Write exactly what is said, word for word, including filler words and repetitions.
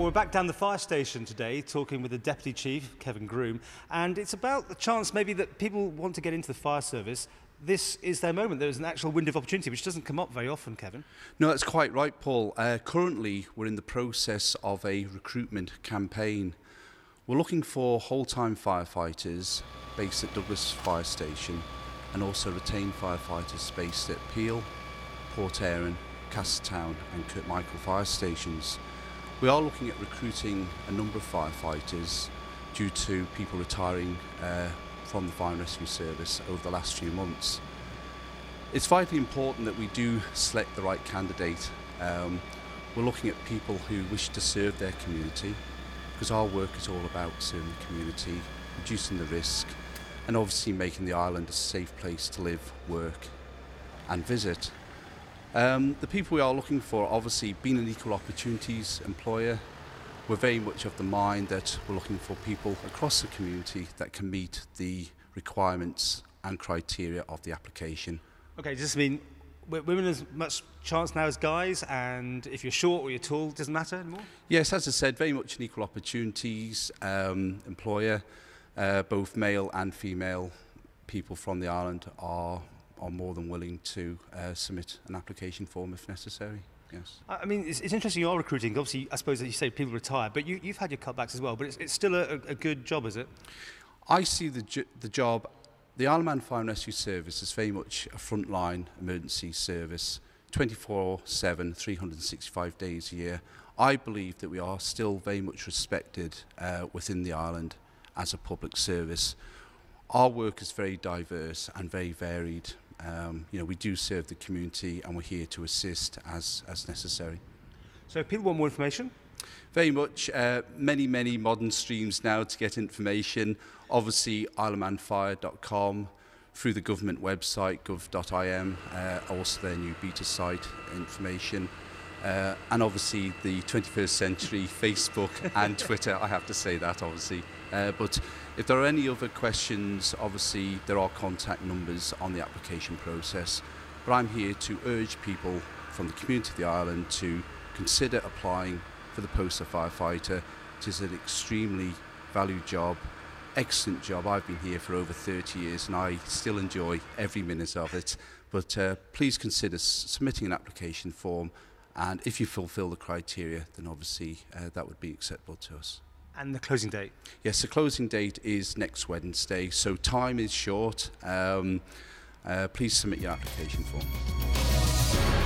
Well, we're back down the fire station today talking with the Deputy Chief, Kevin Groom, and it's about the chance maybe that people want to get into the fire service. This is their moment. There's an actual window of opportunity, which doesn't come up very often, Kevin. No, that's quite right, Paul. Uh, currently, we're in the process of a recruitment campaign. We're looking for whole-time firefighters based at Douglas Fire Station and also retained firefighters based at Peel, Port Erin, Castletown and Kirkmichael Fire Stations. We are looking at recruiting a number of firefighters due to people retiring uh, from the Fire and Rescue Service over the last few months. It's vitally important that we do select the right candidate. Um, we're looking at people who wish to serve their community, because our work is all about serving the community, reducing the risk and obviously making the island a safe place to live, work and visit. Um, the people we are looking for are obviously being an equal opportunities employer. We're very much of the mind that we're looking for people across the community that can meet the requirements and criteria of the application. Okay, does this mean women as much chance now as guys, and if you're short or you're tall, it doesn't matter anymore? Yes, as I said, very much an equal opportunities um, employer. Uh, both male and female people from the island are are more than willing to uh, submit an application form if necessary, yes. I mean, it's, it's interesting you are recruiting. Obviously, I suppose that you say people retire, but you, you've had your cutbacks as well, but it's, it's still a, a good job, is it? I see the, ju- the job, the Isle of Man Fire and Rescue Service is very much a frontline emergency service, twenty-four seven, three hundred sixty-five days a year. I believe that we are still very much respected uh, within the island as a public service. Our work is very diverse and very varied. Um, you know, we do serve the community and we're here to assist as, as necessary. So if people want more information? Very much. Uh, many, many modern streams now to get information. Obviously, isle of man fire dot com, through the government website, gov dot I M, uh, also their new beta site information. Uh, and obviously the twenty-first century Facebook and Twitter, I have to say that obviously. Uh, but if there are any other questions, obviously there are contact numbers on the application process. But I'm here to urge people from the community of the island to consider applying for the post of firefighter. It is an extremely valued job, excellent job. I've been here for over thirty years and I still enjoy every minute of it. But uh, please consider s- submitting an application form. And if you fulfil the criteria, then obviously uh, that would be acceptable to us. And the closing date? Yes, the closing date is next Wednesday, so time is short. Um, uh, please submit your application form.